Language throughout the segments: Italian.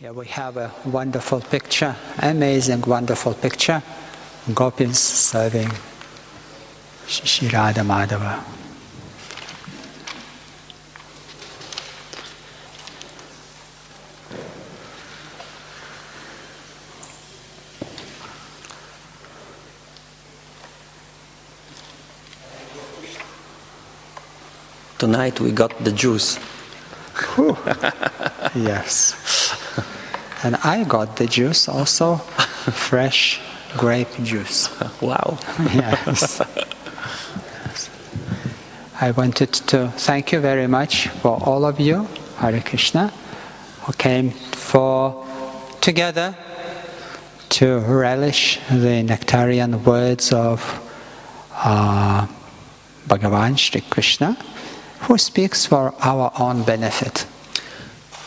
Here we have a wonderful picture, amazing, wonderful picture. Gopis serving Shri Radha Madhava. Tonight we got the juice. Yes. And I got the juice also, fresh grape juice. Wow. Yes. Yes. I wanted to thank you very much for all of you, Hare Krishna, who came together to relish the nectarian words of Bhagavan Shri Krishna, who speaks for our own benefit.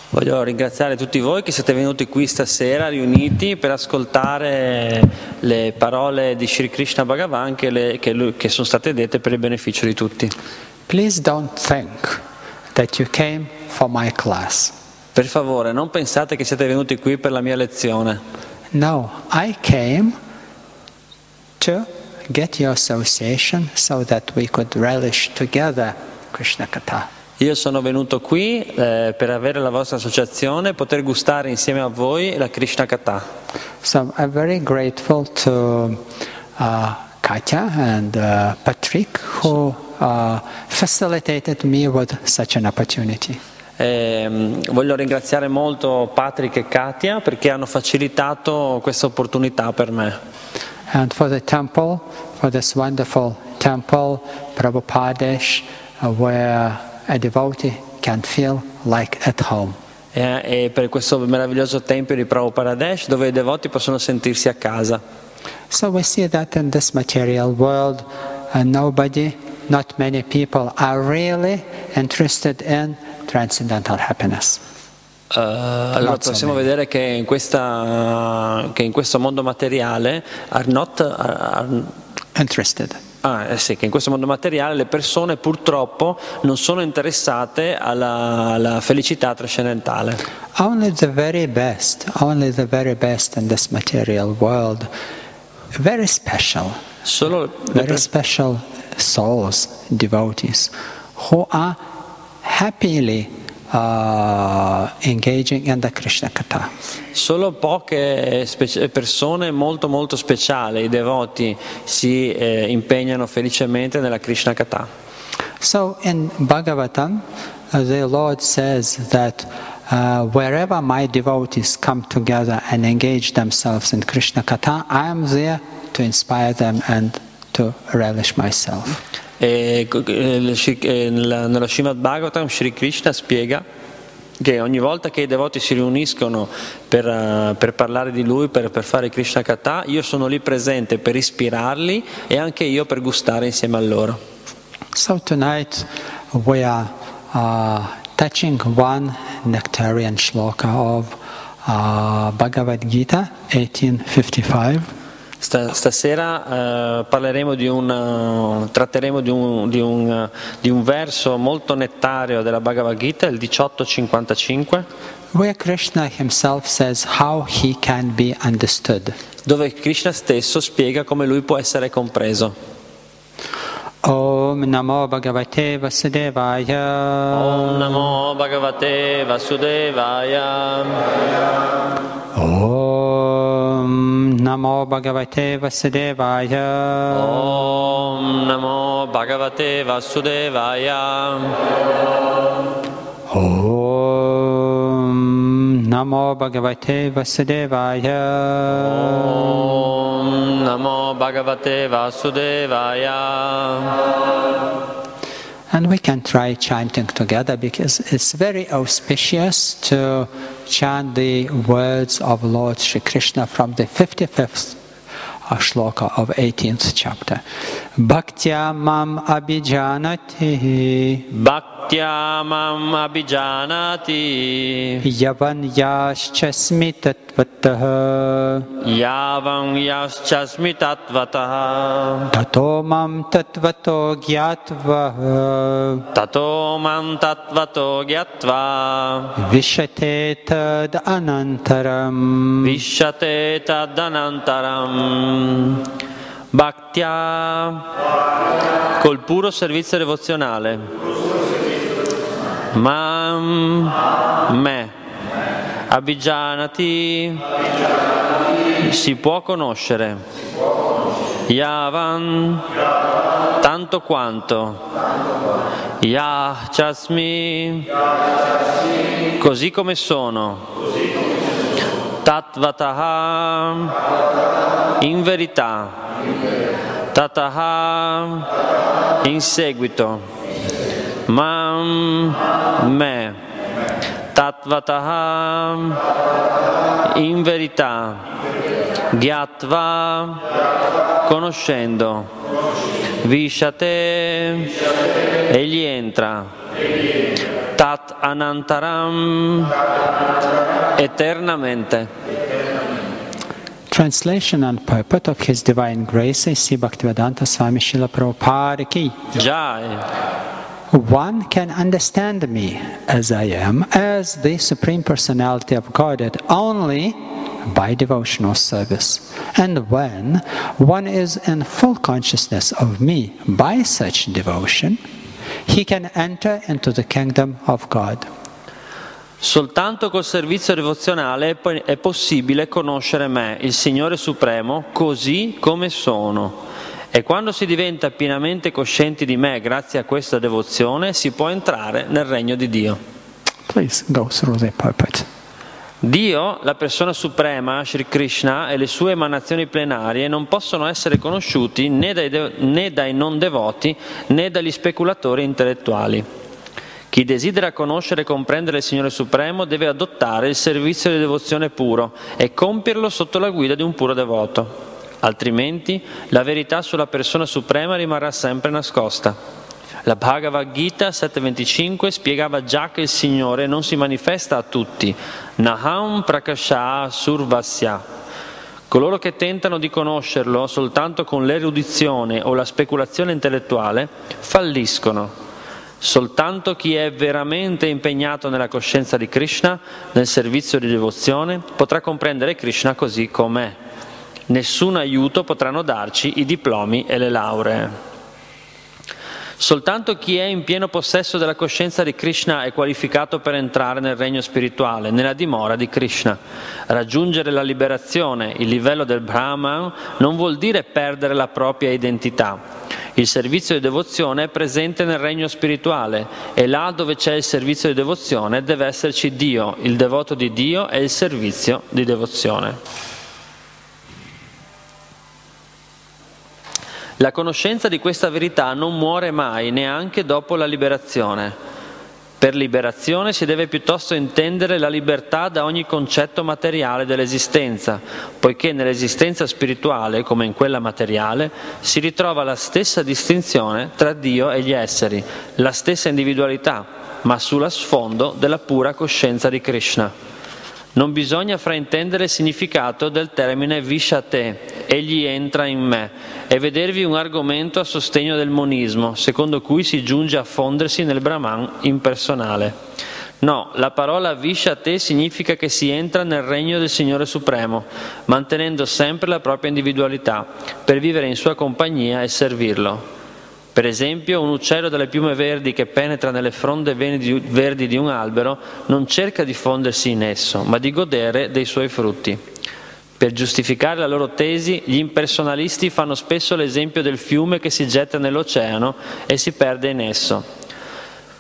Voglio ringraziare tutti voi che siete venuti qui stasera riuniti per ascoltare le parole di Shri Krishna Bhagavan che sono state dette per il beneficio di tutti. Please don't think that you came for my class. Per favore, non pensate che siete venuti qui per la mia lezione. No, I came to get your association so that we could relish together Krishna Katha. Io sono venuto qui per avere la vostra associazione, poter gustare insieme a voi la Krishna Katha. So I'm very grateful to Katya and Patrick who facilitated me with such an opportunity. Voglio ringraziare molto Patrick e Katya perché hanno facilitato questa opportunità per me. And for the temple, for this wonderful temple, Prabhupada Desh, where a devotee can feel like at home. E per questo meraviglioso tempio di Prabhupada Desh, dove i devoti possono sentirsi a casa. So we see that in this material world, not many people are really interested in transcendental happiness. Allora possiamo vedere che in questo mondo materiale che in questo mondo materiale le persone purtroppo non sono interessate alla felicità trascendentale. Only the very best in this material world, very special, very special souls, devotees, who are happily engaging in the Krishna Katha. Solo poche persone molto molto speciali, i devoti, si impegnano felicemente nella Krishna Katha. So in Bhagavatam, the Lord says that wherever my devotees come together and engage themselves in Krishna Katha, I am there to inspire them and to relish myself. E nello Srimad Bhagavatam Shri Krishna spiega che ogni volta che i devoti si riuniscono per parlare di lui, per fare Krishna Katha, io sono lì presente per ispirarli e anche io per gustare insieme a loro. So tonight we are touching one nectarian shloka of Bhagavad Gita 1855. Stasera parleremo tratteremo di un verso molto nettario della Bhagavad Gita, il 1855, where Krishna himself says how he can be understood. Dove Krishna stesso spiega come lui può essere compreso. OM NAMO Bhagavate VASUDEVAYA. OM NAMO Bhagavate VASUDEVAYA. OM NAMO Bhagavate VASUDEVAYA. OM NAMO Bhagavate VASUDEVAYA. OM NAMO Bhagavate VASUDEVAYA. OM NAMO Bhagavate VASUDEVAYA. And we can try chanting together because it's very auspicious to chant the words of Lord Shri Krishna from the 55th shloka of 18th chapter. Bhaktya mam abhijanati. Bhaktya mam abhijanati. Yavan yashchasmi tatvataha. Yavan yashchasmi tatvataha. Tato mam tatvato gyatva. Tato mam tatvato gyatva. Vishate tad anantaram. Vishate tad anantaram. Bhaktya, col puro servizio devozionale. Mam, me. Abhijanati, si può conoscere. Yavan, tanto quanto. Yah, chasmi, così come sono. Tatvataha, in verità. Tataha, in seguito. Mam, me. Tatvataha, in verità. Gyatva, conoscendo. Vishate, egli entra. Tat anantaram, eternamente. Translation and purport of His Divine Grace, A.C. Bhaktivedanta Swami Śrīla Prabhupāda ki jai. One can understand me as I am, as the Supreme Personality of Godhead, only by devotional service. And when one is in full consciousness of me by such devotion, he can enter into the kingdom of God. Soltanto col servizio devozionale è possibile conoscere me, il Signore Supremo, così come sono. E quando si diventa pienamente coscienti di me grazie a questa devozione, si può entrare nel regno di Dio. Please go through the purport. Dio, la persona suprema, Shri Krishna, e le sue emanazioni plenarie non possono essere conosciuti né dai non devoti né dagli speculatori intellettuali. Chi desidera conoscere e comprendere il Signore Supremo deve adottare il servizio di devozione puro e compierlo sotto la guida di un puro devoto. Altrimenti la verità sulla persona suprema rimarrà sempre nascosta. La Bhagavad Gita 7.25 spiegava già che il Signore non si manifesta a tutti. Naham Prakashah Survasya. Coloro che tentano di conoscerlo soltanto con l'erudizione o la speculazione intellettuale falliscono. Soltanto chi è veramente impegnato nella coscienza di Krishna, nel servizio di devozione, potrà comprendere Krishna così com'è. Nessun aiuto potranno darci i diplomi e le lauree. Soltanto chi è in pieno possesso della coscienza di Krishna è qualificato per entrare nel regno spirituale, nella dimora di Krishna. Raggiungere la liberazione, il livello del Brahman, non vuol dire perdere la propria identità. Il servizio di devozione è presente nel regno spirituale e là dove c'è il servizio di devozione deve esserci Dio, il devoto di Dio e il servizio di devozione. La conoscenza di questa verità non muore mai, neanche dopo la liberazione. Per liberazione si deve piuttosto intendere la libertà da ogni concetto materiale dell'esistenza, poiché nell'esistenza spirituale, come in quella materiale, si ritrova la stessa distinzione tra Dio e gli esseri, la stessa individualità, ma sulla sfondo della pura coscienza di Krishna. Non bisogna fraintendere il significato del termine Vishate, egli entra in me, e vedervi un argomento a sostegno del monismo, secondo cui si giunge a fondersi nel Brahman impersonale. No, la parola Vishate significa che si entra nel regno del Signore Supremo, mantenendo sempre la propria individualità, per vivere in sua compagnia e servirlo. Per esempio, un uccello dalle piume verdi che penetra nelle fronde verdi di un albero non cerca di fondersi in esso, ma di godere dei suoi frutti. Per giustificare la loro tesi, gli impersonalisti fanno spesso l'esempio del fiume che si getta nell'oceano e si perde in esso.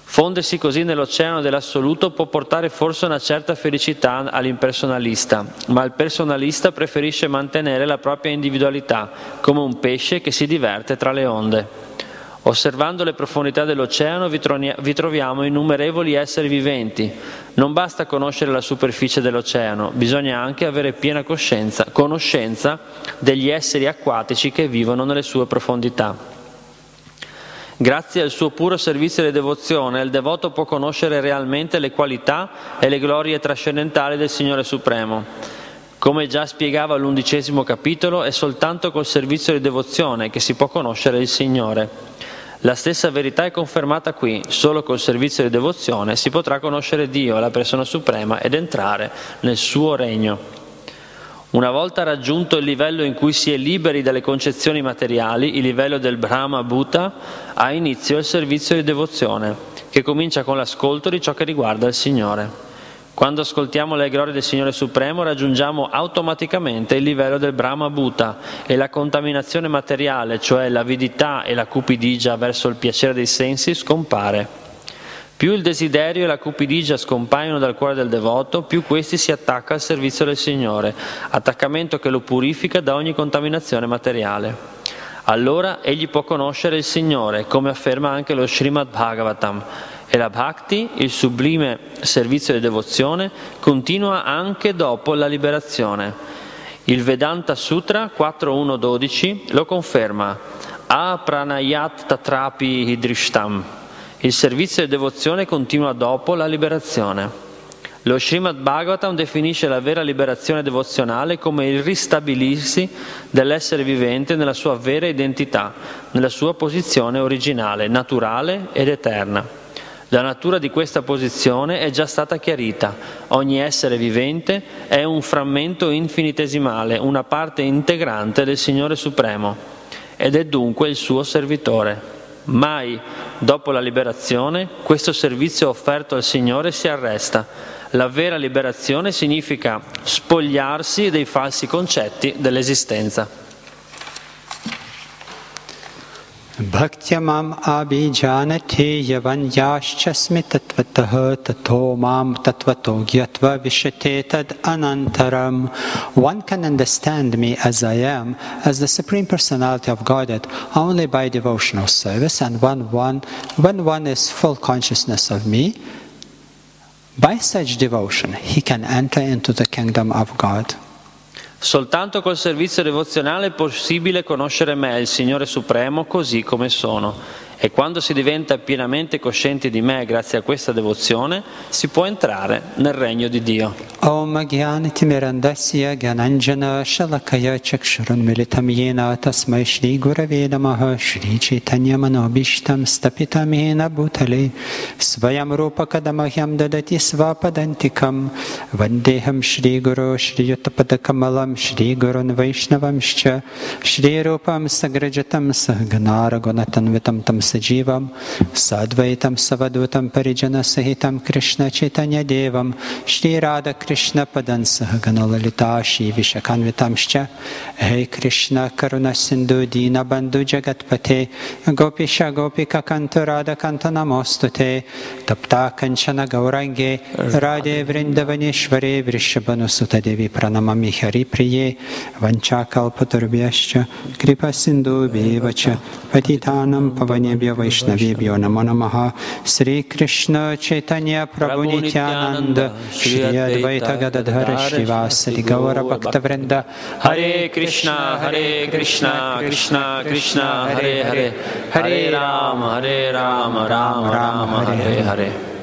Fondersi così nell'oceano dell'assoluto può portare forse una certa felicità all'impersonalista, ma il personalista preferisce mantenere la propria individualità, come un pesce che si diverte tra le onde. Osservando le profondità dell'oceano vi troviamo innumerevoli esseri viventi. Non basta conoscere la superficie dell'oceano, bisogna anche avere piena conoscenza degli esseri acquatici che vivono nelle sue profondità. Grazie al suo puro servizio e devozione, il devoto può conoscere realmente le qualità e le glorie trascendentali del Signore Supremo. Come già spiegava l'11° capitolo, è soltanto col servizio e devozione che si può conoscere il Signore. La stessa verità è confermata qui, solo col servizio e devozione si potrà conoscere Dio, la Persona Suprema, ed entrare nel suo regno. Una volta raggiunto il livello in cui si è liberi dalle concezioni materiali, il livello del Brahma-Bhuta, ha inizio il servizio di devozione, che comincia con l'ascolto di ciò che riguarda il Signore. Quando ascoltiamo le glorie del Signore Supremo, raggiungiamo automaticamente il livello del Brahma-Bhuta e la contaminazione materiale, cioè l'avidità e la cupidigia verso il piacere dei sensi, scompare. Più il desiderio e la cupidigia scompaiono dal cuore del devoto, più questi si attacca al servizio del Signore, attaccamento che lo purifica da ogni contaminazione materiale. Allora egli può conoscere il Signore, come afferma anche lo Srimad Bhagavatam, e la bhakti, il sublime servizio di devozione, continua anche dopo la liberazione. Il Vedanta Sutra 4.1.12 lo conferma, A pranayat tatrapi hidrishtam. Il servizio e devozione continua dopo la liberazione. Lo Srimad Bhagavatam definisce la vera liberazione devozionale come il ristabilirsi dell'essere vivente nella sua vera identità, nella sua posizione originale, naturale ed eterna. La natura di questa posizione è già stata chiarita. Ogni essere vivente è un frammento infinitesimale, una parte integrante del Signore Supremo, ed è dunque il suo servitore. Mai, dopo la liberazione, questo servizio offerto al Signore si arresta. La vera liberazione significa spogliarsi dei falsi concetti dell'esistenza. Bhaktyamam abhijanati yavanyaschasmi tatvataha tatomam tatvato gyatva vishate tad anantaram. One can understand me as I am, as the Supreme Personality of Godhead, only by devotional service, and when one is full consciousness of me, by such devotion he can enter into the kingdom of God. Soltanto col servizio devozionale è possibile conoscere me, il Signore Supremo, così come sono. E quando si diventa pienamente coscienti di me grazie a questa devozione, si può entrare nel regno di Dio. Om Gyanati Mirandasya Gyananjana Shalakaya Chakshurun Militam Yena Tasmai Shri Gurave Namaha Shri Chaitanya Manobishtam Stapitam Yena Bhutale Svayam Rupa Kadamahyam Dadati Svapadantikam Vandeham Shri Guru Shri Yuttapadakamalam Shri Gurun Vaishnavamscha Shri Rupam Sagrajatam Sagnaragunatam Vitam Tam Sajivam, Sadvaitam Savadutam Parijana Sahitam Krishna Chaitanya Devam, Shri Radha Krishna Padan Sahaganalalita Shri Vishakanvitamscha, Hey Krishna Karuna Sindhu Dina Bandhu Jagatpate, Gopisha Gopika Kanto Radha Kanta Namostute, Tapta Kanchana Gaurange, Radhe Vrindavaneshvare Vrishabhanu Sutta Devi Pranamami Hari Priye, Vanchakal Paturbyascha, Kripa Sindhu Vivacha, Patitanam Pavanebhyo Vaishnavibhyo Namo Namaha Sri Krishna Chaitanya Prabhu Nityananda Shri Advaita Gadadhara Shrivasadi Gaura Bhaktavrinda Hare Krishna Hare Krishna Krishna Krishna Hare Hare Hare Rama Hare Rama Rama Rama Hare Hare.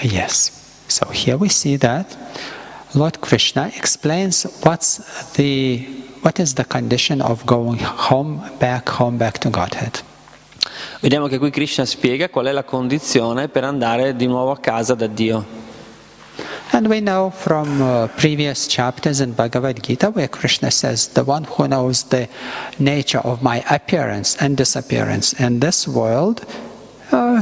Yes, so here we see that Lord Krishna explains what is the condition of going home, back to Godhead. Vediamo che qui Krishna spiega qual è la condizione per andare di nuovo a casa da Dio. And we know from previous chapters in Bhagavad Gita where Krishna says, the one who knows the nature of my appearance and disappearance in this world,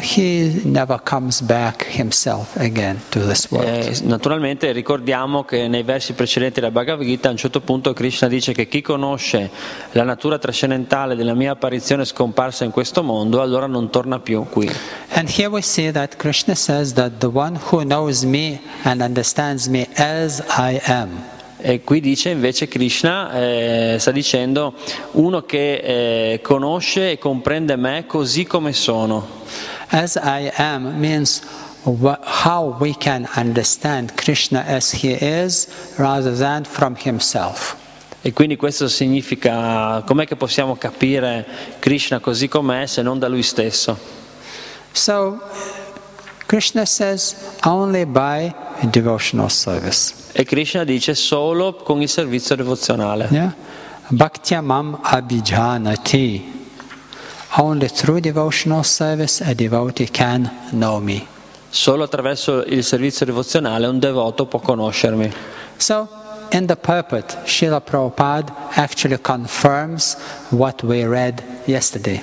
he never comes back himself again to this world. Naturalmente ricordiamo che nei versi precedenti della Bhagavad Gita a un certo punto Krishna dice che chi conosce la natura trascendentale della mia apparizione scomparsa in questo mondo, allora non torna più qui. And here we see that Krishna says that the one who knows me and understands me as I am. E qui dice invece Krishna, sta dicendo, uno che conosce e comprende me così come sono. As I am means how we can understand Krishna as he is rather than from himself. E quindi questo significa, com'è che possiamo capire Krishna così com'è se non da lui stesso? So, Krishna says only by devotional service. E Krishna dice solo con il servizio devozionale. Yeah? Bhaktyamam abhijanati. Only through devotional service a devotee can know me. Solo attraverso il servizio devozionale un devoto può conoscermi. So, in the purport, Śrīla Prabhupāda actually confirms what we read yesterday.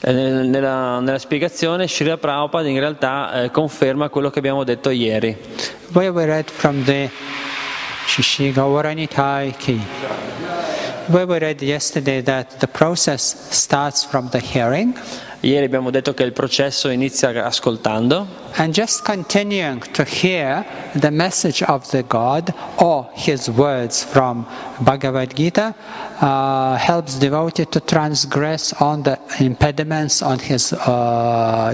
Nella spiegazione, Śrīla Prabhupāda in realtà conferma quello che abbiamo detto ieri. Where we read from the Shishi Gauranitai Ki. Where we read yesterday that the process starts from the hearing. Ieri abbiamo detto che il processo inizia ascoltando. And just continuing to hear the message of the God or his words from Bhagavad Gita helps devotee to transgress on the impediments on his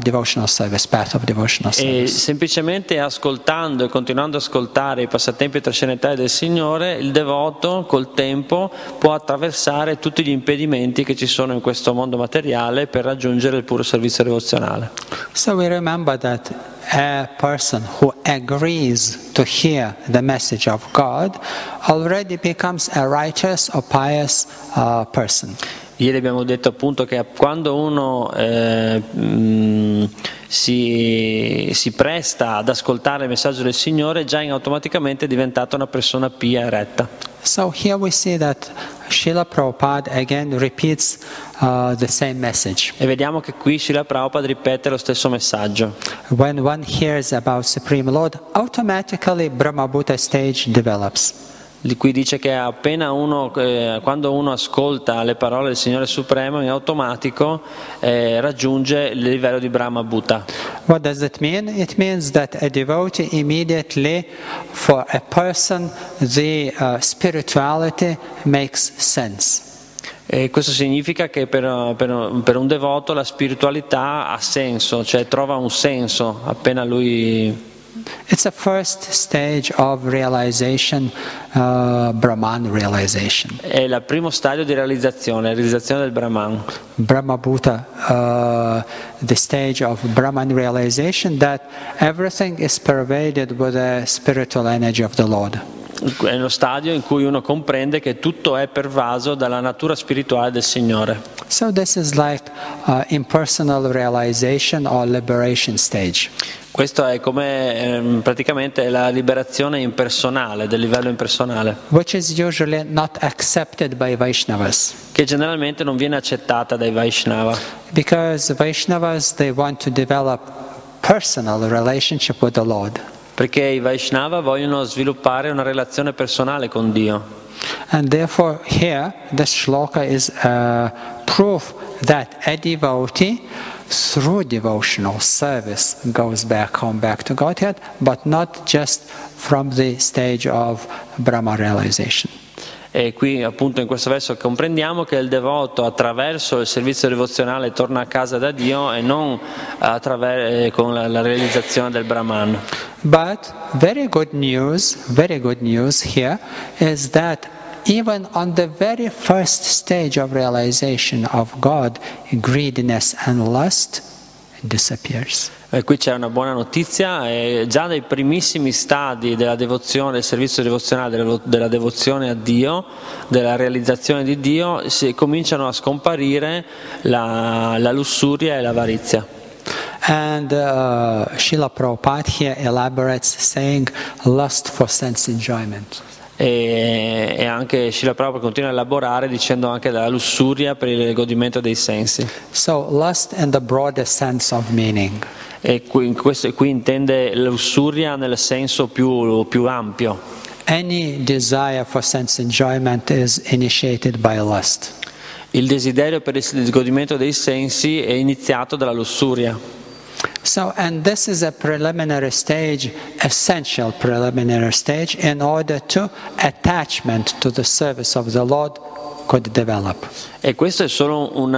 devotional service, path of devotional service. E semplicemente ascoltando e continuando ad ascoltare i passatempi trascendentali del Signore, il devoto col tempo può attraversare tutti gli impedimenti che ci sono in questo mondo materiale per raggiungere il puro servizio devozionale. So we remember that a person who agrees to hear the message of God already becomes a righteous or pious person. Ieri abbiamo detto appunto che quando uno si presta ad ascoltare il messaggio del Signore, già automaticamente è diventata una persona pia e retta. So here we see that Śrīla Prabhupāda again repeats the same message. E vediamo che qui Śrīla Prabhupāda ripete lo stesso messaggio. When one hears about Supreme Lord, automatically Brahma-Bhuta stage develops. Di cui dice che appena uno, quando uno ascolta le parole del Signore Supremo, in automatico raggiunge il livello di Brahma-Bhuta. What does that mean? It means that a devotee immediately, for a person, the spirituality makes sense. E questo significa che per un devoto la spiritualità ha senso, cioè trova un senso appena lui... It's a first stage of realization, Brahman realization. È il primo stadio di realizzazione del Brahman. Brahma-Bhuta, the stage of Brahman realization that everything is pervaded with the spiritual energy of the Lord. È lo stadio in cui uno comprende che tutto è pervaso dalla natura spirituale del Signore. So this is like impersonal realization or liberation stage. Questo è come praticamente la liberazione impersonale, del livello impersonale. Which is usually not accepted by Vaishnavas. Che generalmente non viene accettata dai Vaishnava. Because Vaishnavas, they want to develop personal relationship with the Lord. Perché i Vaishnava vogliono sviluppare una relazione personale con Dio. And therefore here this shloka is proof that a devotee through devotional service goes back home, back to Godhead, but not just from the stage of Brahma realization. E qui appunto in questo verso comprendiamo che il devoto attraverso il servizio devozionale torna a casa da Dio e non con la realizzazione del Brahman. But very good news here is that even on the very first stage of realization of God, greediness and lust disappears. E qui c'è una buona notizia, già dai primissimi stadi della devozione, del servizio devozionale, della devozione a Dio, della realizzazione di Dio, si cominciano a scomparire la lussuria e l'avarizia. And Śrīla Prabhupāda here elaborates saying lust for sense enjoyment. E anche Śrīla Prabhupāda continua a elaborare dicendo anche della lussuria per il godimento dei sensi. So lust in the broader sense of meaning. E qui intende lussuria nel senso più ampio. Any desire for sense enjoyment is initiated by lust. Il desiderio per il godimento dei sensi è iniziato dalla lussuria. So, and this is a preliminary stage, essential preliminary stage, in order to attachment to the service of the Lord could develop. E questo è solo un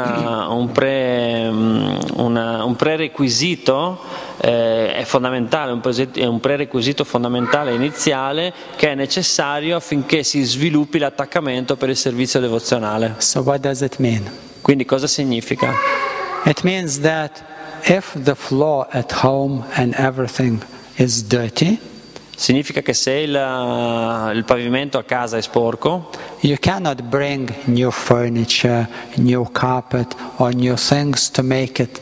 prerequisito, è fondamentale, un prerequisito fondamentale iniziale che è necessario affinché si sviluppi l'attaccamento per il servizio devozionale. So what does it mean? Quindi cosa significa? It means that if the floor at home and everything is dirty, significa che se il pavimento a casa è sporco, you cannot bring new furniture, new carpet or new things to make it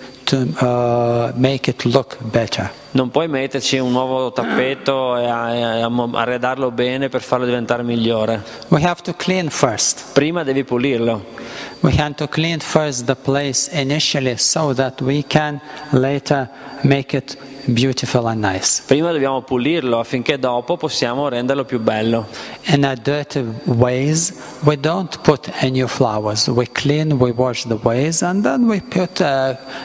look better. Non puoi metterci un nuovo tappeto e arredarlo bene per farlo diventare migliore. We have to clean first. Prima devi pulirlo. We have to clean first the place initially so that we can later make it beautiful and nice. Prima dobbiamo pulirlo affinché dopo possiamo renderlo più bello. In our dirty ways we don't put any flowers. We clean, we wash the ways and then we put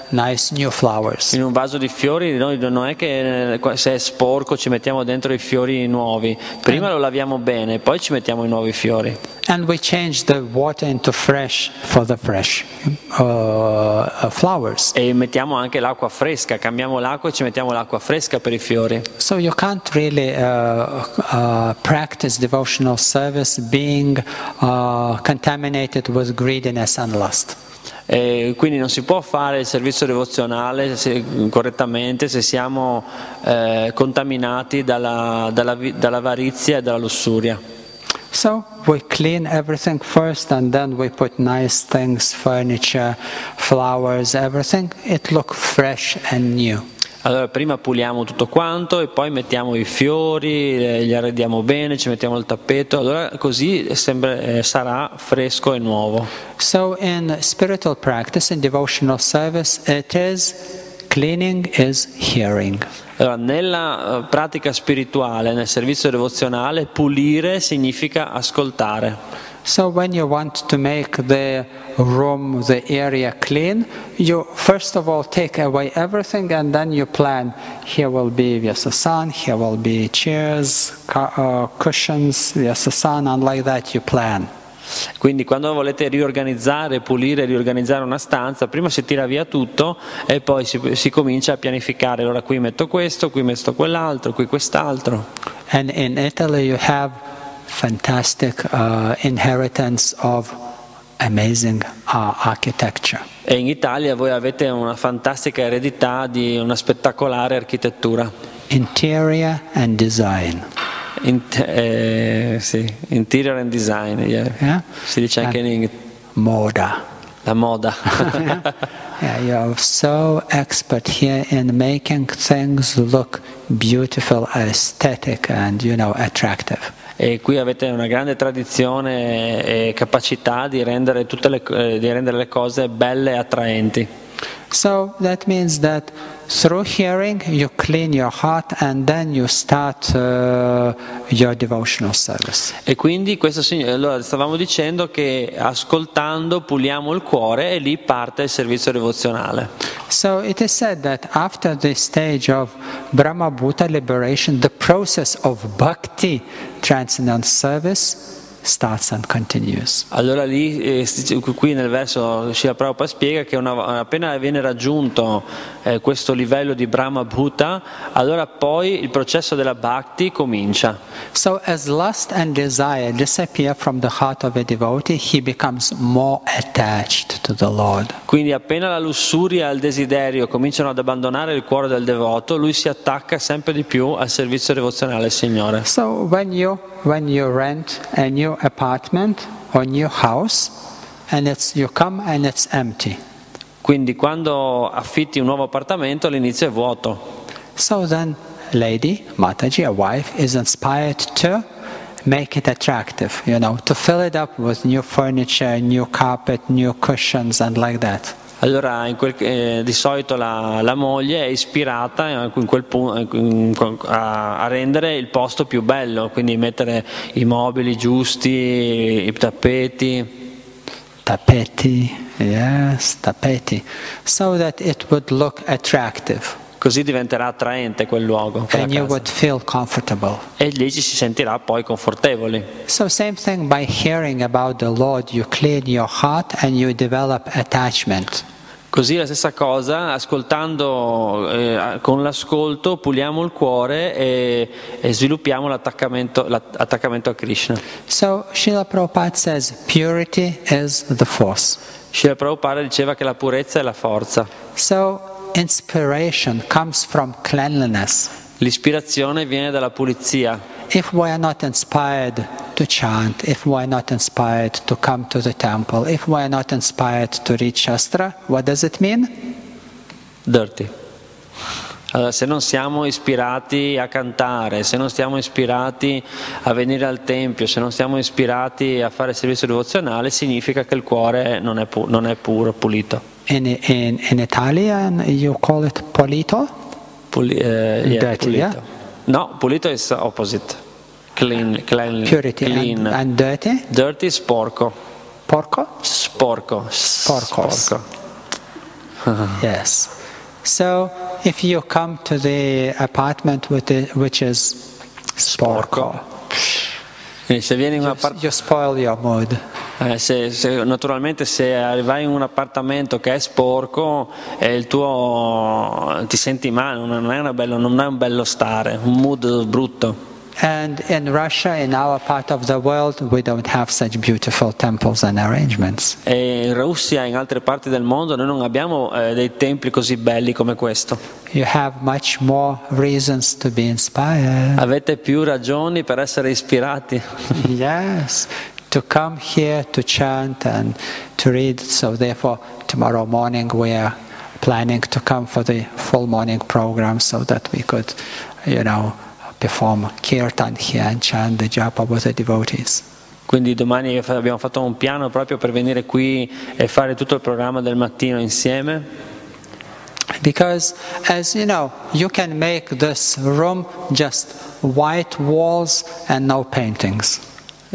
nice new flowers. In un vaso di fiori noi non è che se è sporco ci mettiamo dentro i fiori nuovi. Prima lo laviamo bene, poi ci mettiamo i nuovi fiori. And we change the water into fresh for the fresh flowers. E mettiamo anche l'acqua fresca, cambiamo l'acqua e ci mettiamo l'acqua fresca per i fiori. So you can't really practice devotional service being contaminated with greediness and lust. E quindi non si può fare il servizio devozionale correttamente se siamo contaminati dall'avarizia e dalla lussuria. So we clean everything first and then we put nice things, furniture, flowers, everything. It looks fresh and new. Allora prima puliamo tutto quanto e poi mettiamo i fiori, li arrediamo bene, ci mettiamo il tappeto, allora così sarà fresco e nuovo. So in spiritual practice, in devotional service, it is cleaning is hearing. Allora, nella pratica spirituale, nel servizio devozionale, pulire significa ascoltare. So when you want to make the room, the area clean, you first of all take away everything and then you plan. Here will be Vyasasan, here will be chairs, cushions, Vyasasan, and like that you plan. Quindi quando volete riorganizzare, pulire, riorganizzare una stanza, prima si tira via tutto e poi si comincia a pianificare. Allora qui metto questo, qui metto quell'altro, qui quest'altro. And in Italy you have fantastic inheritance of amazing architecture. E in Italia voi avete una fantastica eredità di una spettacolare architettura. Interior and design. Sì, interior and design, yeah. Yeah? Si dice anche in inglese. Moda. La moda. Yeah, you're so expert here in making things look beautiful, aesthetic and, you know, attractive. E qui avete una grande tradizione e capacità di rendere le cose belle e attraenti. So that means that through hearing you clean your heart and then you start your devotional service. E quindi questo allora stavamo dicendo che ascoltando puliamo il cuore e lì parte il servizio devozionale. So it is said that after the stage of Brahma-Bhuta liberation, the process of bhakti, transcendental service, starts and continues. Allora lì, qui nel verso Śrīla Prabhupāda spiega che appena viene raggiunto questo livello di Brahma-Bhuta, allora poi il processo della bhakti comincia. So as lust and desire disappear from the heart of a devotee, he becomes more attached to the Lord. Quindi appena la lussuria e il desiderio cominciano ad abbandonare il cuore del devoto, lui si attacca sempre di più al servizio devozionale del Signore. So when you rent a new apartment or new house and you come and it's empty. Quindi quando affitti un nuovo appartamento all'inizio è vuoto. So then lady, Mataji, a wife, is inspired to make it attractive, you know, to fill it up with new furniture, new carpet, new cushions and like that. Allora di solito la moglie è ispirata a rendere il posto più bello, quindi mettere i mobili giusti, i tappeti. Tappeti, yes, tappeti. So that it would look attractive. Così diventerà attraente quel luogo, quella casa. E lì ci si sentirà poi confortevoli. So same thing by hearing about the Lord, you clean your heart and you develop attachment. Così la stessa cosa, ascoltando, con l'ascolto puliamo il cuore e sviluppiamo l'attaccamento a Krishna. So Śrīla Prabhupāda says purity is the force. Śrīla Prabhupāda diceva che la purezza è la forza. So inspiration comes from cleanliness. L'ispirazione viene dalla pulizia. If we are not inspired to chant, if we are not inspired to come to the temple, if we are not inspired to read Shastra, what does it mean? Dirty. Allora, se non siamo ispirati a cantare, se non siamo ispirati a venire al tempio, se non siamo ispirati a fare servizio devozionale, significa che il cuore non è, puro, pulito. In Italian you call it polito? Yeah, dirty, pulito. Yeah? No, pulito is opposite. Clean, purity clean. And dirty? Dirty is sporco. Porco? Sporco. Sporco. Yes. So, if you come to the apartment with the, which is sporco, se vieni in you spoil your mood. Naturalmente se arrivai in un appartamento che è sporco, il tuo ti senti male, non è un bello stare, un mood brutto. And in Russia, in our part of the world, we don't have such beautiful temples and arrangements. E in Russia, in altre parti del mondo, noi non abbiamo dei templi così belli come questo. You have much more reasons to be inspired. Avete più ragioni per essere ispirati. Yes, to come here to chant and to read. So therefore, tomorrow morning we are planning to come for the full morning program, so that we could, you know, perform Kirtan here and chant the Japa with the devotees. Quindi domani abbiamo fatto un piano proprio per venire qui e fare tutto il programma del mattino insieme. Because, as you know, you can make this room just white walls and no paintings.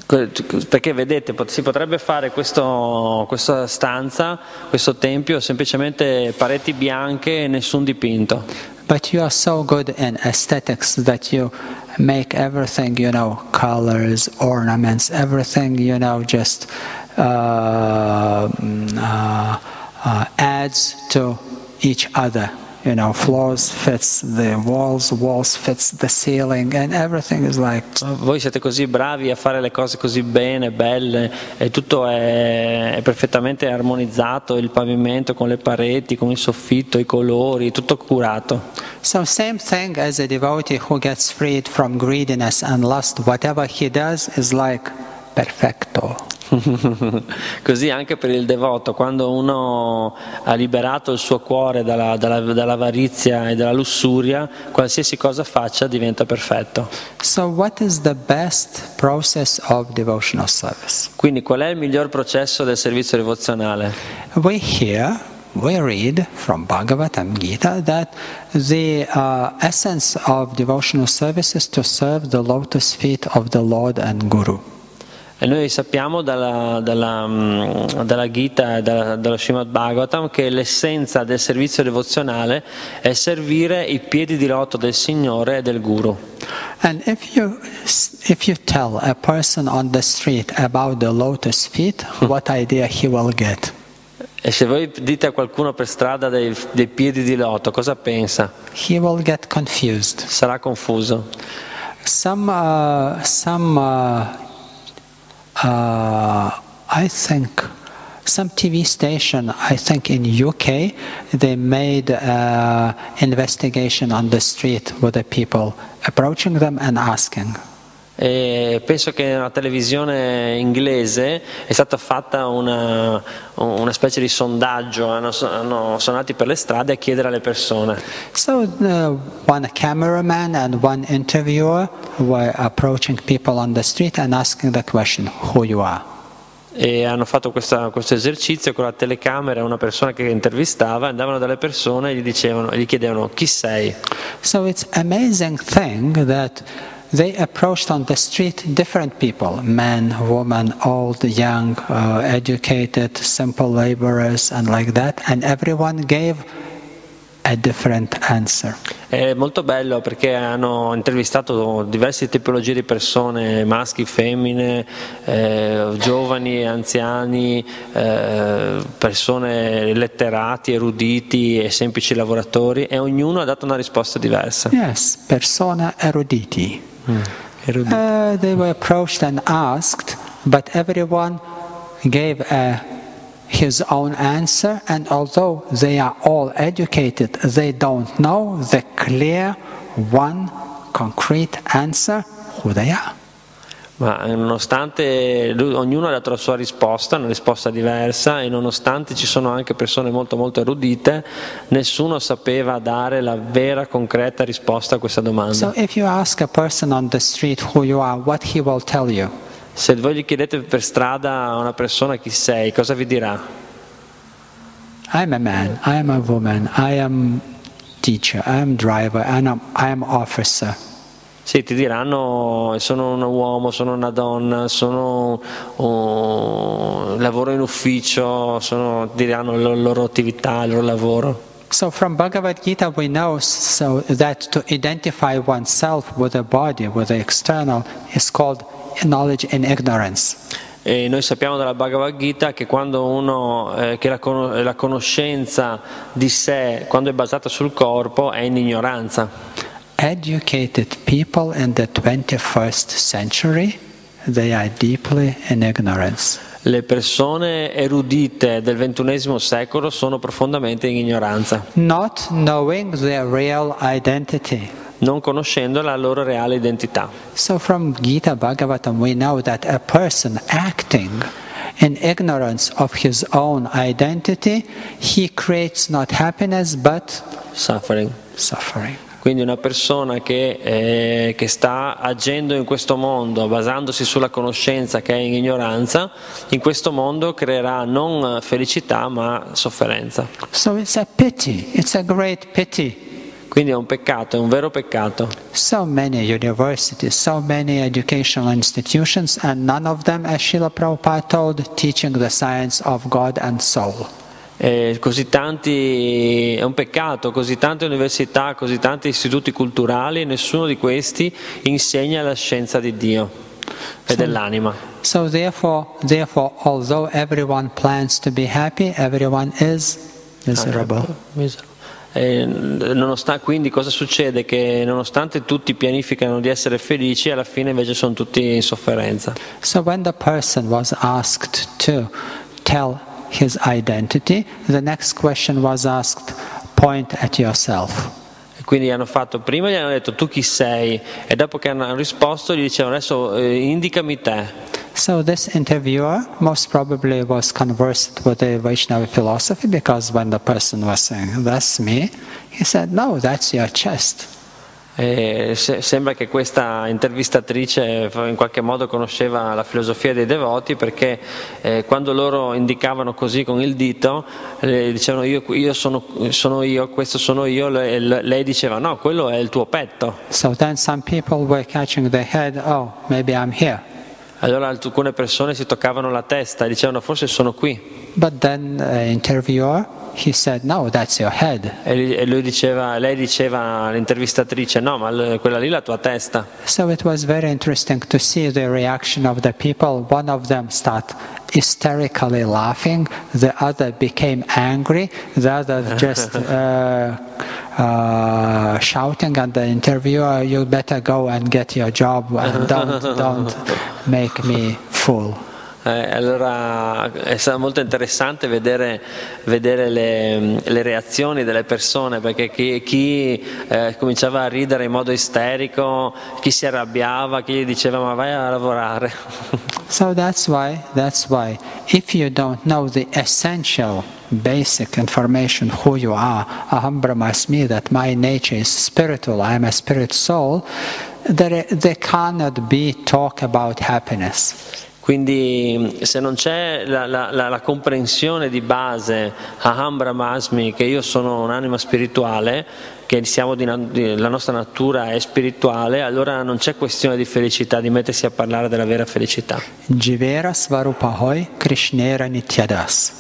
Perché vedete, si potrebbe fare questa stanza, questo tempio, semplicemente pareti bianche e nessun dipinto. But you are so good in aesthetics that you make everything, you know, colors, ornaments, everything, you know, just adds to each other. You know, floors fits the walls, walls fits the ceiling, and everything is like. Voi siete così bravi a fare le cose così bene, belle, e tutto è perfettamente armonizzato, il pavimento con le pareti, con il soffitto, i colori, tutto curato. So same thing as a devotee who gets freed from greediness and lust, whatever he does is like perfecto. Così anche per il devoto, quando uno ha liberato il suo cuore dall'avarizia e dalla lussuria, qualsiasi cosa faccia diventa perfetto. So what is the best process of devotional service? Quindi qual è il miglior processo del servizio devozionale? We hear, we read from Bhagavatam Gita that the essence of devotional service is to serve the lotus feet of the Lord and Guru. E noi sappiamo dalla Gita e dallo Srimad Bhagavatam che l'essenza del servizio devozionale è servire i piedi di loto del Signore e del Guru. And if you tell a person on the street about the lotus feet, what idea he will get? E se voi dite a qualcuno per strada dei piedi di loto, cosa pensa? He will get confused. Sarà confuso. I think some TV station, I think in UK, they made investigation on the street with the people approaching them and asking. E penso che nella televisione inglese è stata fatta una specie di sondaggio, hanno suonato per le strade a chiedere alle persone. So one cameraman and one interviewer were approaching people on the street and asking the question, who you are? E hanno fatto questo esercizio con la telecamera, una persona che intervistava, andavano dalle persone e gli chiedevano chi sei. So it's amazing thing that they approached on the street different people, men, women, old, young, educated, simple laborers, and like that, and everyone gave a different answer. È molto bello perché hanno intervistato diverse tipologie di persone, maschi, femmine, giovani, anziani, persone letterati, eruditi e semplici lavoratori, e ognuno ha dato una risposta diversa. Yes, persone eruditi. Eruditi. They were approached and asked, but everyone gave his own answer, and although they are all educated, they don't know the clear, one concrete answer who they are. Ma nonostante ognuno ha dato la sua risposta, una risposta diversa, e nonostante ci sono anche persone molto molto erudite, nessuno sapeva dare la vera concreta risposta a questa domanda. So if you ask a person on the street who you are, what he will tell you? Se voi gli chiedete per strada a una persona chi sei, cosa vi dirà? I'm a man, I'm a woman, I am teacher, I am driver, I am officer. Sì, ti diranno sono un uomo, sono una donna, sono lavoro in ufficio, diranno la loro attività, il loro lavoro. So from Bhagavad Gita we know that to identify oneself with the body, with the external, is called knowledge and ignorance. E noi sappiamo dalla Bhagavad Gita che quando uno la conoscenza di sé, quando è basata sul corpo, è in ignoranza. Educated people in the 21st century, they are deeply in ignorance. Le persone erudite del XXI secolo sono profondamente in ignoranza. Not knowing their real identity. Non conoscendo la loro reale identità. So from Gita Bhagavatam we know that a person acting in ignorance of his own identity, he creates not happiness but suffering. Suffering. Quindi una persona che sta agendo in questo mondo basandosi sulla conoscenza che è in ignoranza, in questo mondo creerà non felicità ma sofferenza. So it's a pity, it's a great pity. Quindi è un peccato, è un vero peccato. So many universities, so many educational institutions, and none of them, as Śrīla Prabhupāda told, teaching the science of God and soul. Così tanti, è un peccato, così tante università, così tanti istituti culturali, nessuno di questi insegna la scienza di Dio e dell'anima. So therefore, although everyone plans to be happy, everyone is miserable. Quindi cosa succede? Che nonostante tutti pianificano di essere felici, alla fine invece sono tutti in sofferenza. So when the person was asked to tell his identity, the next question was asked, point at yourself. Quindi hanno fatto, prima gli hanno detto tu chi sei, e dopo che hanno risposto gli dicevano adesso indicami te. So this interviewer most probably was conversant with the Vaishnava philosophy, because when the person was saying, that's me, he said, no, that's your chest. Sembra che questa intervistatrice in qualche modo conosceva la filosofia dei devoti, perché quando loro indicavano così con il dito, dicevano io sono io, questo sono io, lei diceva no, quello è il tuo petto. So then some people were catching their head, oh, maybe I'm here. Allora alcune persone si toccavano la testa e dicevano forse sono qui. But then the interviewer, he said, no, that's your head. E lui diceva, lei diceva all'intervistatrice no, ma quella lì è la tua testa. So it was very interesting to see the reaction of the people. One of them started hysterically laughing, the other became angry, the other just shouting at the interviewer, you better go and get your job and don't make me fool. Allora è stato molto interessante vedere le reazioni delle persone, perché chi cominciava a ridere in modo isterico, chi si arrabbiava, chi gli diceva ma vai a lavorare. So that's why if you don't know the essential basic information who you are, Aham Brahmasmi, that my nature is spiritual, I am a spirit soul, there cannot be talk about happiness. Quindi se non c'è la comprensione di base, Aham Brahmasmi, che io sono un'anima spirituale, che siamo la nostra natura è spirituale, allora non c'è questione di felicità, di mettersi a parlare della vera felicità. Jivera svarupa hoi Krishnera nityadas.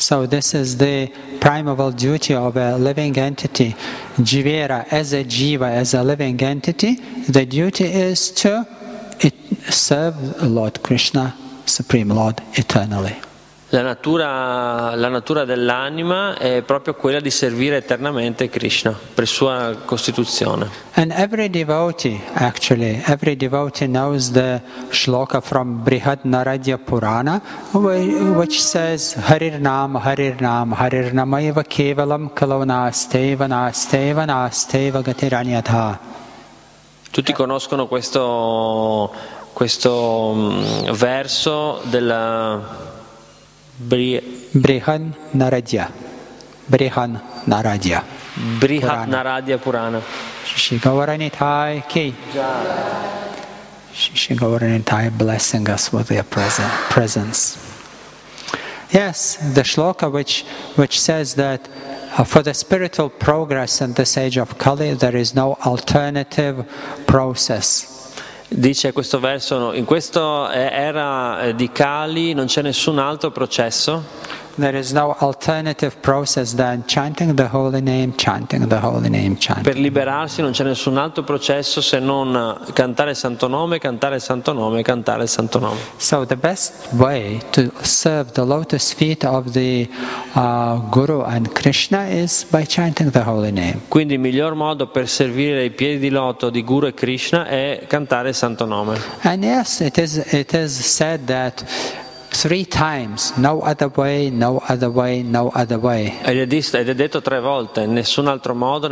So this is the primal duty of a living entity. Jivera, as a jiva, as a living entity, the duty is to serve Lord Krishna, Supreme Lord, eternally. La natura dell'anima è proprio quella di servire eternamente Krishna per sua costituzione. And every devotee knows the shloka from Brihan Naradiya Purana, which says Harir Nam Harirnamayeva Kevalam Kalona Stevana Stevana Steva Gatiranyatha. Tutti conoscono questo verso della Brihan Naradiya Purana. Shri Gauranitai blessing us with their presence. Yes, the shloka which says that for the spiritual progress in this age of Kali, there is no alternative process. Dice questo verso, no, in questa era di Kali non c'è nessun altro processo. There is no alternative process than chanting the holy name. Per liberarsi non c'è nessun altro processo se non cantare il santo nome. So the best way to serve the lotus feet of the Guru and Krishna is by chanting the holy name. Quindi il miglior modo per servire i piedi di loto di Guru e Krishna è cantare il santo nome. And yes, it is said that 3 times, no other way. Ed è detto 3 volte, nessun altro modo.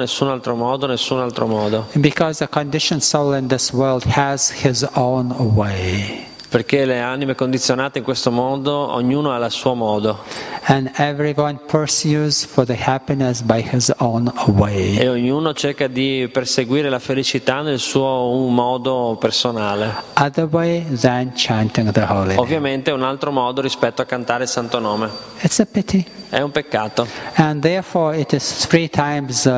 Because the conditioned soul in this world has his own way. Perché le anime condizionate in questo mondo, ognuno ha il suo modo. And everyone pursues for the happiness by his own way. E ognuno cerca di perseguire la felicità nel suo modo personale. Other way than chanting the holy name. Ovviamente è un altro modo rispetto a cantare il santo nome. It's a pity. È un peccato. And therefore it is 3 times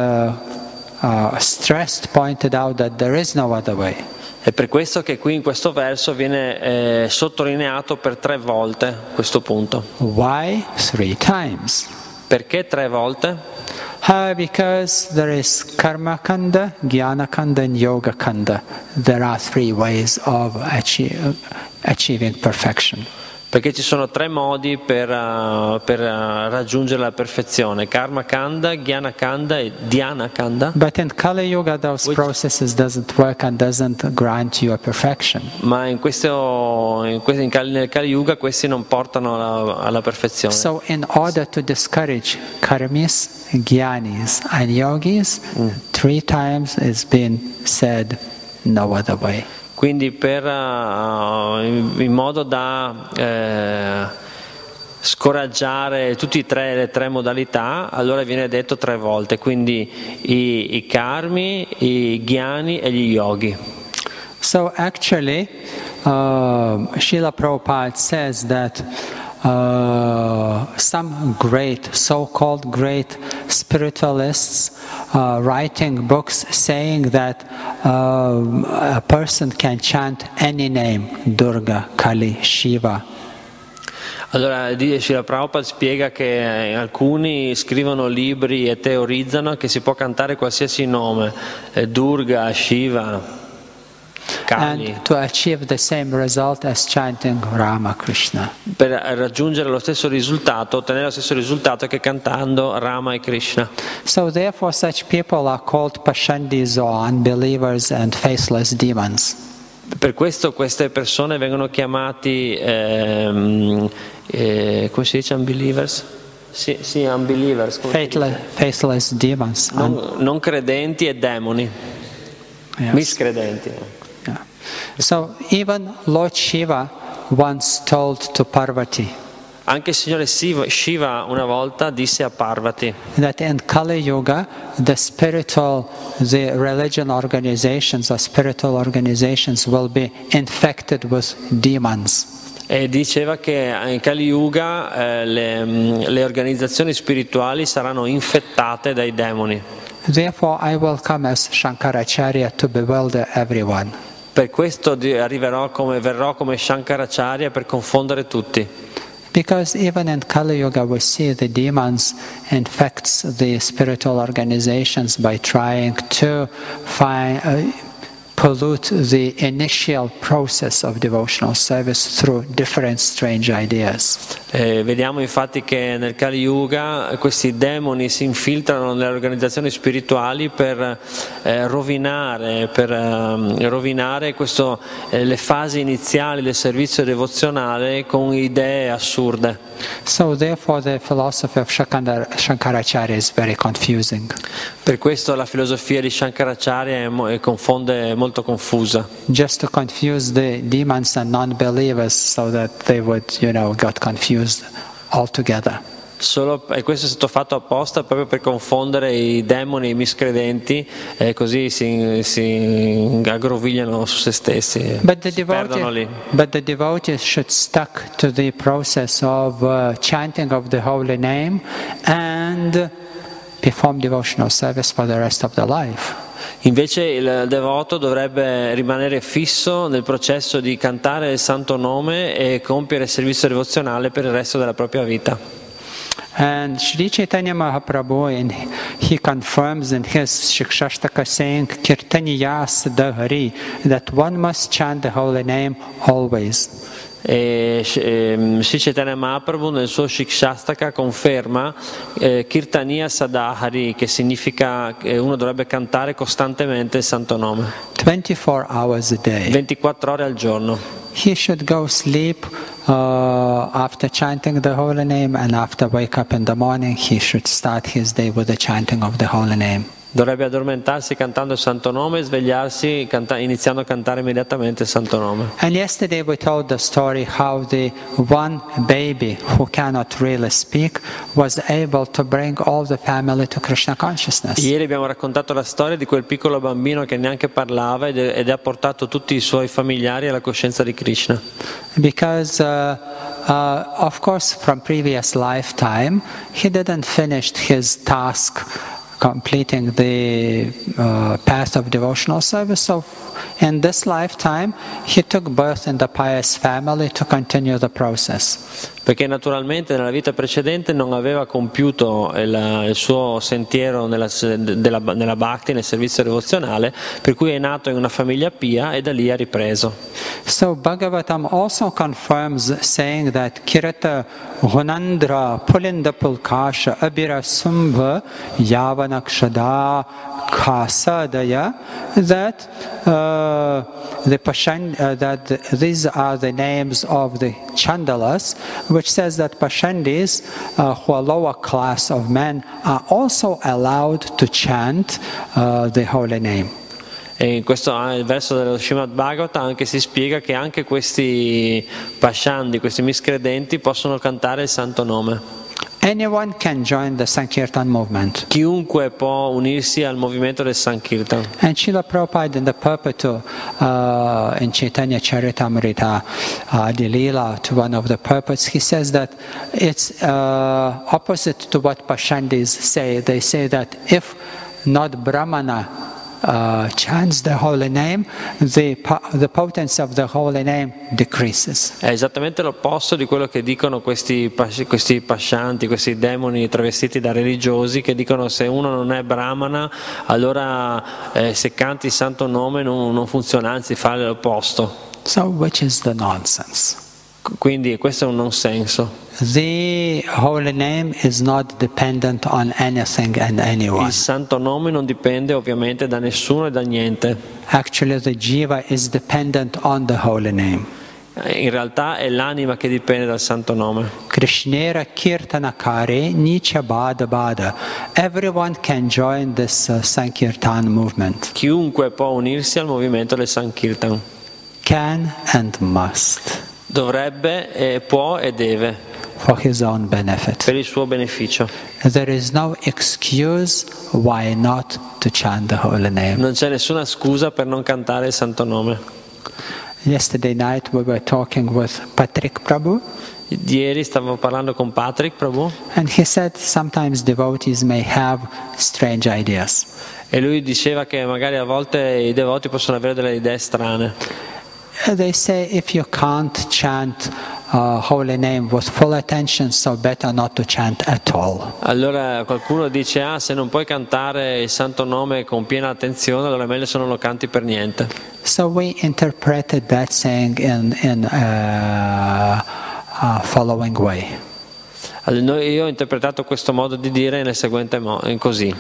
stressed, pointed out that there is no other way. È per questo che qui in questo verso viene sottolineato per 3 volte questo punto. Why 3 times? Perché 3 volte? Because there is Karma Kanda, Jnana Kanda and Yoga Kanda. There are 3 ways of achieving perfection. Perché ci sono 3 modi per raggiungere la perfezione: Karma Kanda, Jnana Kanda e Dhyana Kanda. But in Kali Yuga those processes doesn't work and doesn't grant you a perfection. Ma nel Kali Yuga questi non portano alla perfezione. So in order to discourage karmis, gyanis and yogis, 3 times it's been said no other way. Quindi in modo da scoraggiare tutte le tre modalità, allora viene detto 3 volte, quindi i karmi, i gyani e gli yogi. So actually, Śrīla Prabhupāda says that some great, so-called great spiritualists writing books saying that a person can chant any name, Durga, Kali, Shiva. Allora Śrīla Prabhupāda spiega che alcuni scrivono libri e teorizzano che si può cantare qualsiasi nome, Durga, Shiva, Kali. And to achieve the same result as chanting Ramakrishna. Per raggiungere lo stesso risultato, ottenere lo stesso risultato che cantando Rama e Krishna. So therefore such people are called Pashandis or unbelievers and faceless demons. Per questo queste persone vengono chiamati come si dice, unbelievers? Sì, unbelievers. Faceless demons. Non credenti e demoni. Yes. Miscredenti. So even Lord Shiva once told to Parvati. Anche il Signore Shiva una volta disse a Parvati that in Kali Yuga the religion organizations or spiritual organizations will be infected with demons. E diceva che in Kali Yuga le organizzazioni spirituali saranno infettate dai demoni. Therefore I will come as Shankaracharya to bewilder everyone. Per questo verrò come Shankaracharya per confondere tutti. Because even in Kali Yuga we see the demons infects the spiritual organizations by trying to pollute the initial process of devotional service through different strange ideas. Vediamo infatti che nel Kali Yuga questi demoni si infiltrano nelle organizzazioni spirituali per rovinare questo, le fasi iniziali del servizio devozionale con idee assurde. So therefore the philosophy of Shankaracharya is very confusing. Per questo la filosofia di Shankaracharya è molto confusa. Just to confuse the demons and non-believers so that they would, got confused altogether. E questo è stato fatto apposta proprio per confondere I demoni e I miscredenti, così si aggrovigliano su se stessi, si perdono lì. But the devotees should stick to the process of chanting of the holy name and perform devotional service for the rest of their life. Invece il devoto dovrebbe rimanere fisso nel processo di cantare il santo nome e compiere il servizio devozionale per il resto della propria vita. And Shri Chaitanya Mahaprabhu, he confirms in his Shikshastakam saying, Kirtaniyas Dahari, that one must chant the holy name always. E Shri Chaitanya Mahaprabhu nel suo Shikshastaka conferma Kirtaniya Sadahari, che significa che uno dovrebbe cantare costantemente il santo nome 24 hours a day. 24 ore al giorno. He should go sleep after chanting the holy name, and after wake up in the morning he should start his day with the chanting of the holy name. Dovrebbe addormentarsi cantando il santo nome e svegliarsi iniziando a cantare immediatamente il santo nome. And yesterday we told the story how the one baby who cannot really speak was able to bring all the family to Krishna consciousness. Ieri abbiamo raccontato la storia di quel piccolo bambino che neanche parlava ed ha portato tutti I suoi familiari alla coscienza di Krishna. Because of course from previous lifetime he didn't finish his task completing the path of devotional service. So in this lifetime, he took birth in the pious family to continue the process. Perché naturalmente nella vita precedente non aveva compiuto il suo sentiero nella bhakti, nel servizio devozionale, per cui è nato in una famiglia pia e da lì ha ripreso. So Bhagavatam also confirms saying that Kirata Gunandra Pulinda Pulkasha Abirasumbha Yavanakshada Khasadaya, that these are the names of the Chandalas, which says that Pashandis, who are lower class of men, are also allowed to chant the holy name. E in questo verso dello Srimad Bhagavatam anche si spiega che anche questi Pashandi, questi miscredenti, possono cantare il santo nome. Anyone can join the Sankirtan movement. Chiunque può unirsi al movimento del Sankirtan. And Śrīla Prabhupāda in the Purport in Chaitanya Charitamrita Adilila, to one of the purports, he says that it's opposite to what Pashandis say. They say that if not Brahmana chants the holy name, the potency of the holy name decreases. È esattamente l'opposto di quello che dicono questi pascianti, questi demoni travestiti da religiosi, che dicono se uno non è brahmana allora se canti il santo nome non funziona, anzi fa l'opposto. So which is the nonsense? Quindi questo è un non senso. The holy name is not dependent on anything and anyone. Il santo nome non dipende ovviamente da nessuno e da niente. Actually the jiva is dependent on the holy name. In realtà è l'anima che dipende dal santo nome. Krishnera kirtanakare nicha bada bada. Everyone can join this Sankirtan movement. Chiunque può unirsi al movimento del Sankirtan. Can and must. Dovrebbe, può e deve. For his own benefit. Per il suo beneficio. There is no excuse why not to chant the holy name. Non c'è nessuna scusa per non cantare il santo nome. Yesterday night we were talking with Patrick Prabhu. Ieri stavo parlando con Patrick Prabhu. And he said sometimes devotees may have strange ideas. E lui diceva che magari a volte I devoti possono avere delle idee strane. They say if you can't chant holy name with full attention, so better not to chant at all. Allora qualcuno dice: ah, se non puoi cantare il santo nome con piena attenzione, allora è meglio se non lo canti per niente. So we interpreted that saying in following way. Allora, io ho interpretato questo modo di dire nel seguente modo, così.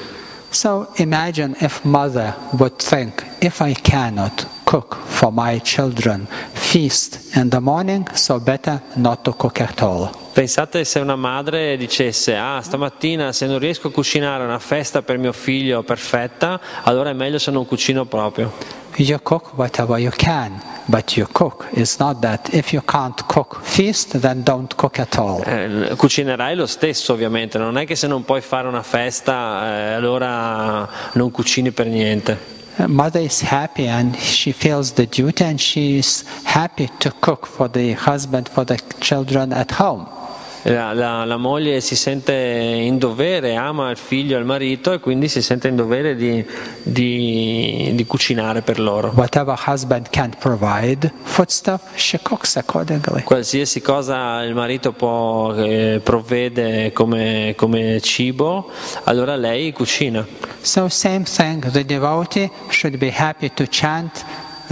So imagine if mother would think, if I cannot cook for my children feast in the morning, so better not to cook at all. Pensate se una madre dicesse: ah, stamattina se non riesco a cucinare una festa per mio figlio perfetta, allora è meglio se non cucino proprio. You cook whatever you can, but you cook. It's not that if you can't cook feast, then don't cook at all. Cucinerai lo stesso, ovviamente. Non è che se non puoi fare una festa, allora non cucini per niente. Mother is happy and she feels the duty and she is happy to cook for the husband, for the children at home. La moglie si sente in dovere, ama il figlio e il marito, e quindi si sente in dovere di cucinare per loro. Whatever husband can provide foodstuff, she cooks accordingly. Qualsiasi cosa il marito può provvede come cibo, allora lei cucina. So same thing, the devotee should be happy to chant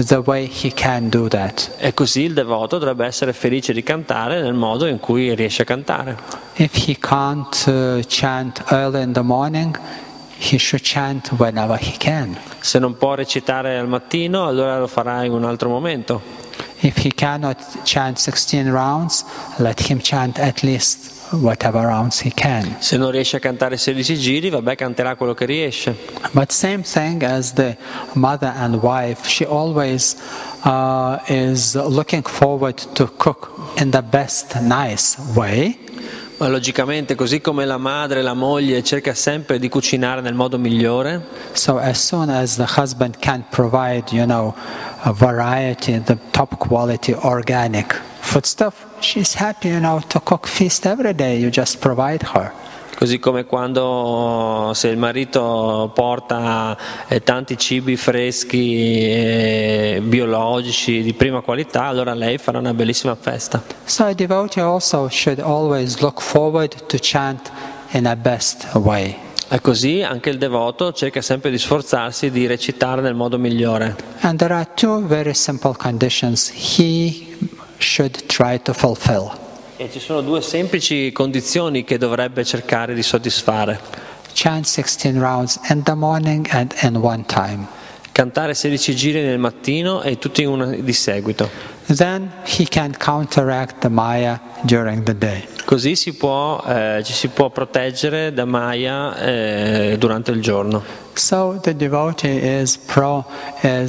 the way he can do that. E così il devoto dovrebbe essere felice di cantare nel modo in cui riesce a cantare. If he can't chant early in the morning, he should chant whenever he can. Se non può recitare al mattino, allora lo farà in un altro momento. If he cannot chant 16 rounds, let him chant at least whatever rounds he can. Se non riesce a cantare 16 giri, vabbè, canterà quello che riesce. But same thing as the mother and wife, she always is looking forward to cook in the best nice way. Ma logicamente, così come la madre, la moglie cerca sempre di cucinare nel modo migliore. So as soon as the husband can provide, you know, a variety, the top quality organic foodstuff, she's happy, you know, to cook feast every day. You just provide her. Così come quando, se il marito porta tanti cibi freschi e biologici di prima qualità, allora lei farà una bellissima festa. So a devotee also should always look forward to chant in a best way. E così anche il devoto cerca sempre di sforzarsi di recitare nel modo migliore. And there are two very simple conditions he should try to fulfill. E ci sono due semplici condizioni che dovrebbe cercare di soddisfare. Chant 16 rounds in the morning and in one time. Cantare 16 giri nel mattino e tutti in una di seguito. Then he can counteract the maya during the day. Così ci si può proteggere da maya durante il giorno. So the devotee is protected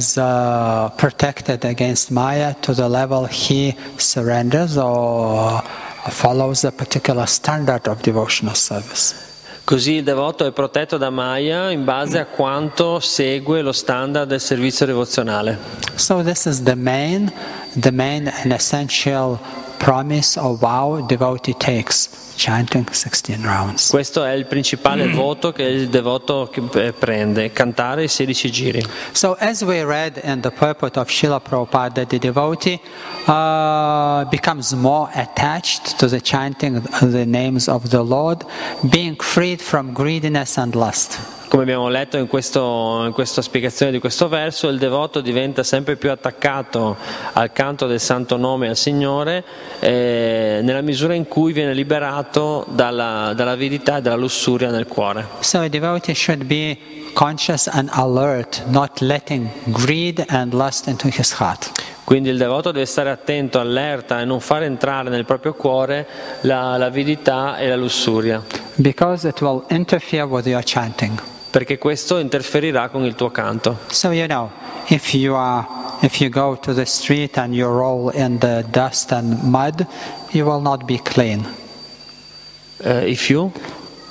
against maya to the level he surrenders or follows a particular standard of devotional service. Così il devoto è protetto da maya in base a quanto segue lo standard del servizio devozionale. So this is the main and essential promise or vow devotee takes, chanting 16 rounds. Questo è il principale voto che il devoto prende, cantare i 16 giri. So as we read in the purport of Śrīla Prabhupāda, the devotee becomes more attached to the chanting of the names of the Lord, being freed from greediness and lust. Come abbiamo letto in questa spiegazione di questo verso, il devoto diventa sempre più attaccato al canto del santo nome al Signore, nella misura in cui viene liberato dall'avidità e dalla lussuria nel cuore. So a devotee should be conscious and alert, not letting greed and lust into his heart. Quindi il devoto deve stare attento, allerta, e non far entrare nel proprio cuore l'avidità e la lussuria. Because it will interfere with your chanting. Perché questo interferirà con il tuo canto. So you know, if you go to the street and you roll in the dust and mud, you will not be clean. If you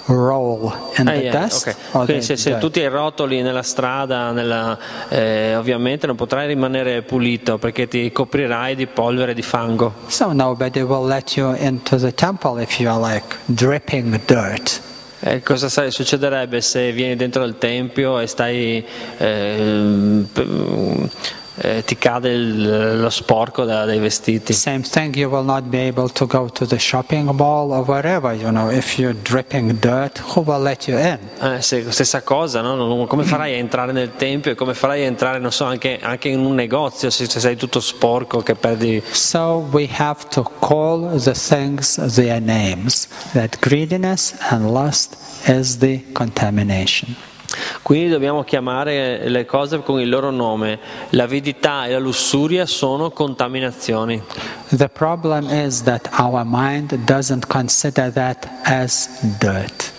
roll in the dust. Okay. Quindi se tu ti rotoli nella strada, ovviamente non potrai rimanere pulito, perché ti coprirai di polvere e di fango. So nobody will let you into the temple if you are like dripping dirt. Cosa succederebbe se vieni dentro al tempio e stai ti cade lo sporco dai vestiti. Same thing, you will not be able to go to the shopping mall or wherever, you know, if you're dripping dirt, who will let you in? Stessa cosa, no? Come farai a entrare nel tempio, come farai a entrare, non so, anche in un negozio se sei tutto sporco che perdi. So we have to call the things their names, that greediness and lust is the contamination. Quindi dobbiamo chiamare le cose con il loro nome. L'avidità e la lussuria sono contaminazioni. The problem is that our mind doesn't consider that as dirt.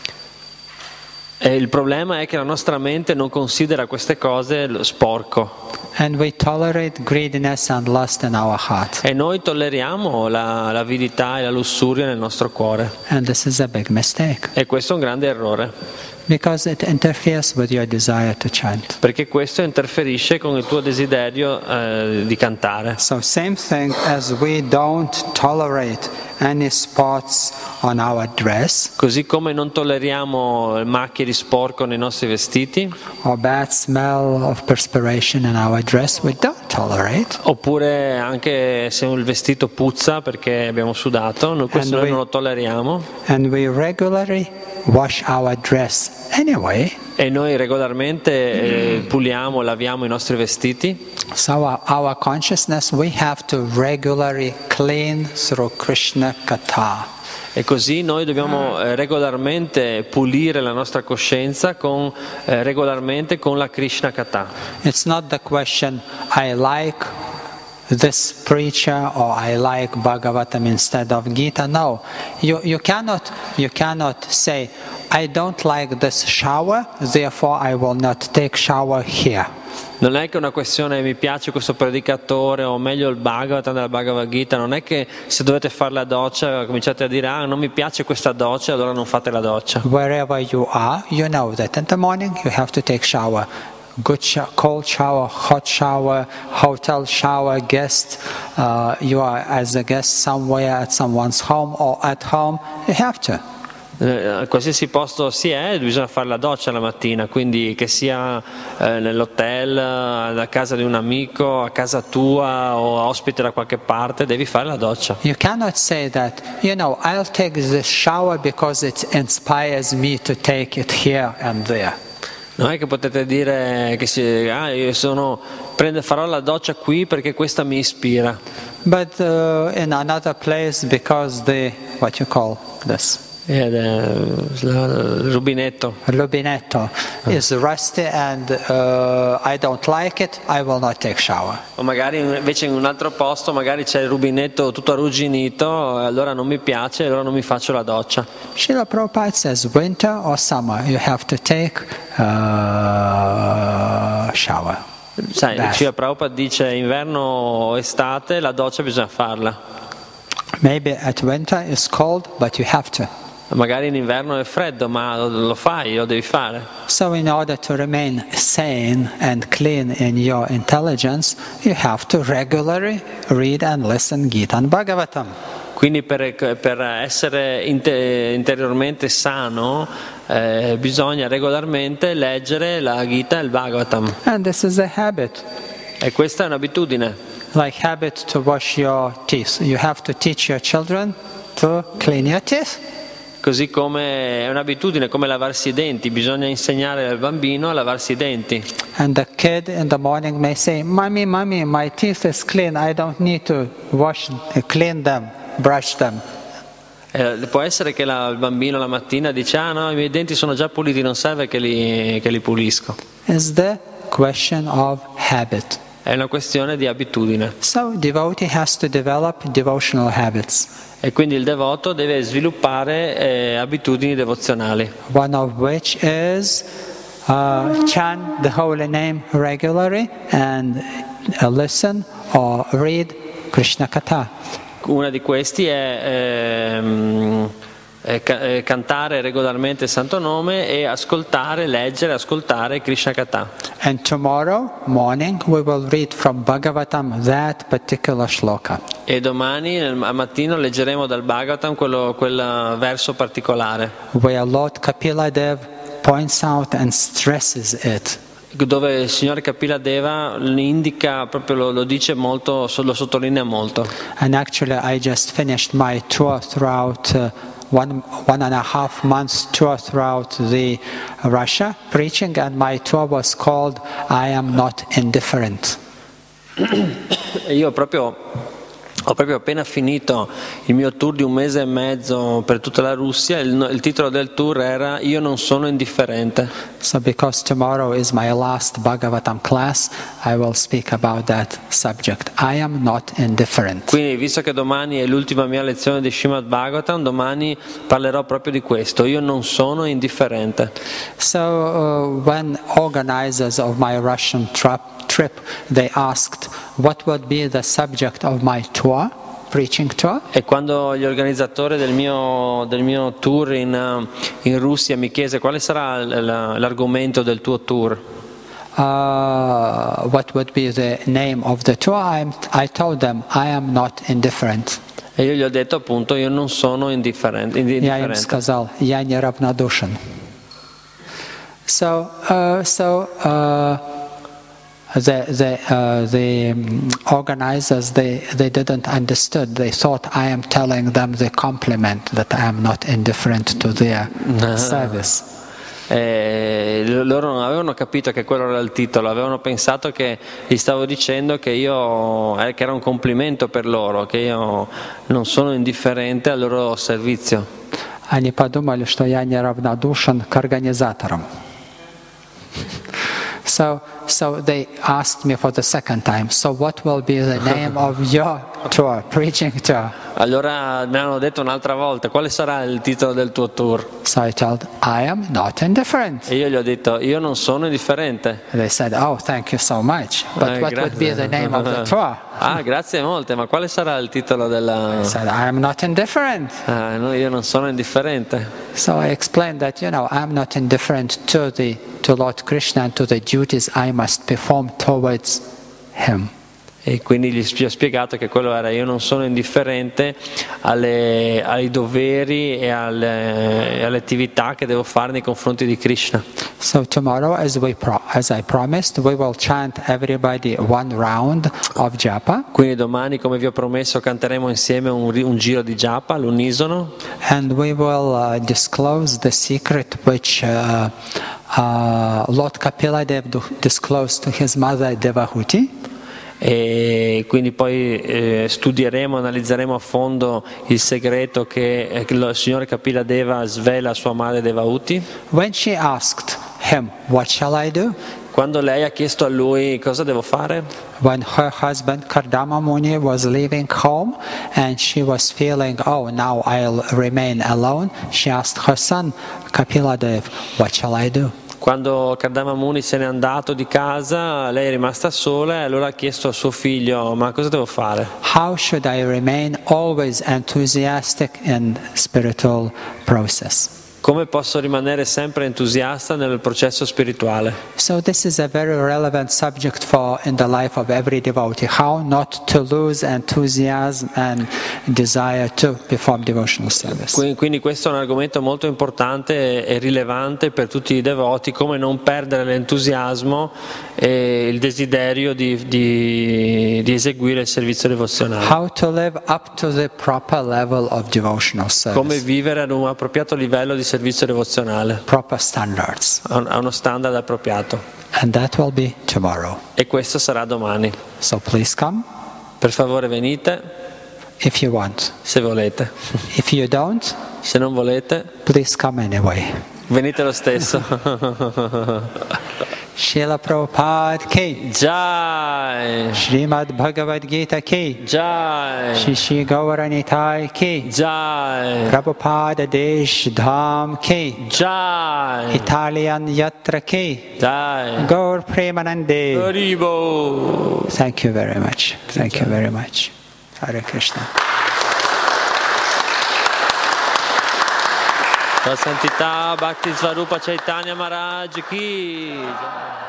E il problema è che la nostra mente non considera queste cose sporco. And we tolerate greediness and lust in our heart. E noi tolleriamo l'avidità e la lussuria nel nostro cuore. And this is a big mistake. E questo è un grande errore. Because it interferes with your desire to chant. Perché questo interferisce con il tuo desiderio di cantare. So same thing as we don't tolerate any spots on our dress. Così come non tolleriamo macchie di sporco nei nostri vestiti. Or bad smell of perspiration in our dress, we don't tolerate. Oppure anche se il vestito puzza perché abbiamo sudato, noi non lo tolleriamo. And we regularly wash our dress. Anyway, e noi regolarmente puliamo, laviamo i nostri vestiti. So our consciousness we have to regularly clean through Krishna Katha. E così noi dobbiamo regolarmente pulire la nostra coscienza regolarmente con la Krishna Katha. It's not the question I like this preacher or I like Bhagavatam instead of Gita. No, you cannot say I don't like this shower, therefore I will not take shower here. Non è che una questione mi piace questo predicatore o meglio il Bhagavatam della Bhagavad Gita, non è che se dovete fare la doccia cominciate a dire non mi piace questa doccia, allora non fate la doccia. Wherever you are, you know that in the morning you have to take shower. Good cold shower, hot shower, hotel shower, guest, you are as a guest somewhere at someone's home or at home, you have to. A qualsiasi posto si è, bisogna fare la doccia la mattina, quindi che sia nell'hotel, a casa di un amico, a casa tua o ospite da qualche parte, devi fare la doccia. You cannot say that, you know, I'll take this shower because it inspires me to take it here and there. Non è che potete dire che farò la doccia qui perché questa mi ispira. But in another place because the what you call this? Il rubinetto. Rubinetto is rusty and I don't like it, I will not take shower. O magari invece in un altro posto magari c'è il rubinetto tutto arrugginito, allora non mi piace, allora non mi faccio la doccia. Śrīla Prabhupāda says winter or summer you have to take shower. Śrīla Prabhupāda dice inverno o estate la doccia bisogna farla. Maybe at winter it's cold but you have to. Magari in inverno è freddo, ma lo fai, lo devi fare. So in order to remain sane and clean in your intelligence, you have to regularly read and listen Gita and Bhagavatam. Quindi per essere interiormente sano bisogna regolarmente leggere la Gita e il Bhagavatam. And this is a habit. E questa è un'abitudine. Like habit to wash your teeth. You have to teach your children to clean your teeth. Così come è un'abitudine, come lavarsi i denti, bisogna insegnare al bambino a lavarsi i denti. And the kid in the morning may say, "Mommy, mommy, my teeth is clean. I don't need to wash, clean them, brush them." Può essere che il bambino la mattina dice, no, i miei denti sono già puliti, non serve che li pulisco. Is the question of habit. È una questione di abitudine. So devotee has to develop devotional habits. E quindi il devoto deve sviluppare abitudini devozionali. One of which is chant the holy name regularly and listen or read Krishna Katha. Una di questi è cantare regolarmente il Santo Nome e ascoltare, leggere, ascoltare Krishna Katha. And tomorrow morning we will read from Bhagavatam that particular shloka. E domani al mattino leggeremo dal Bhagavatam quel verso particolare. Where Lord Kapiladeva points out and stresses it. dove il signor Kapiladeva indica, proprio lo dice molto, lo sottolinea molto. And actually I just finished my tour throughout one and a half months tour throughout the Russia preaching, and my tour was called I am not indifferent. Io ho proprio appena finito il mio tour di 1 mese e mezzo per tutta la Russia. Il titolo del tour era Io non sono indifferente. So because tomorrow is my last Bhagavatam class, I will speak about that subject. I am not indifferent. Quindi, visto che domani è l'ultima mia lezione di Srimad Bhagavatam, domani parlerò proprio di questo. Io non sono indifferente. So when organizers of my Russian trip, they asked what would be the subject of my tour, preaching tour. E quando gli organizzatori del mio tour in Russia mi chiese quale sarà l'argomento del tuo tour, what would be the name of the tour, I told them I am not indifferent. E io gli ho detto appunto io non sono indifferente. Я им сказал, я не равнодушен. The organizers, they didn't understood. They thought I am telling them the compliment that I am not indifferent to their service. Loro non avevano capito che quello era il titolo, avevano pensato che gli stavo dicendo che era un complimento per loro, che io non sono indifferente al loro servizio. Они подумали, что я не равнодушен к организаторам. So they asked me for the second time. So what will be the name of your tour, preaching tour? Allora mi hanno detto un'altra volta, quale sarà il titolo del tuo tour? So I told, I am not indifferent. E io gli ho detto, io non sono indifferente. They said, oh, thank you so much. But what would be the name of the tour? Ah, grazie molte, ma quale sarà il titolo della? I said, I am not indifferent. Ah, no, io non sono indifferente. So I explained that, you know, I am not indifferent to Lord Krishna and to the duties I must perform towards him. E quindi gli ho spiegato che quello era io non sono indifferente ai doveri e alle attività che devo fare nei confronti di Krishna. So tomorrow, as I promised, we will chant everybody one round of Japa. Quindi domani, come vi ho promesso, canteremo insieme un giro di Japa all'unisono. And we will disclose the secret which Lord Kapiladev disclosed to his mother Devahuti. E quindi poi studieremo, analizzeremo a fondo il segreto che il signore Kapiladeva svela a sua madre Devahuti. When she asked him, what shall I do? Quando lei ha chiesto a lui cosa devo fare? When her husband Kardama Muni was leaving home and she was feeling, oh, now I'll remain alone, she asked her son Kapiladev, what shall I do? Quando Kardama Muni se n'è andato di casa, lei è rimasta sola e allora ha chiesto a suo figlio, ma cosa devo fare? How should I remain always enthusiastic in spiritual process? Come posso rimanere sempre entusiasta nel processo spirituale? So this is a very relevant subject for in the life of every devotee, how not to lose enthusiasm and desire to perform devotional service. Quindi questo è un argomento molto importante e rilevante per tutti i devoti, come non perdere l'entusiasmo e il desiderio di eseguire il servizio devozionale. How to live up to the proper level of devotional service. Come vivere ad un appropriato livello di servizio devozionale, proper standards, a uno standard appropriato. And that will be tomorrow. E questo sarà domani. So please come. Per favore venite. If you want. Se volete. If you don't. Se non volete. Please come anyway. Venite lo stesso. Śrīla Prabhupāda ki jai. Śrīmad Bhagavad Gita ki jai. Shri Shri Gauranitai ki jai. Prabhupada Desh Dham ki jai. Italian Yatra ki jai. Gaur Premanande. Haribo. Thank you very much. Thank you very much. Hare Krishna. La Santità Bhakti Svarupa Chaitanya Maharaj ki.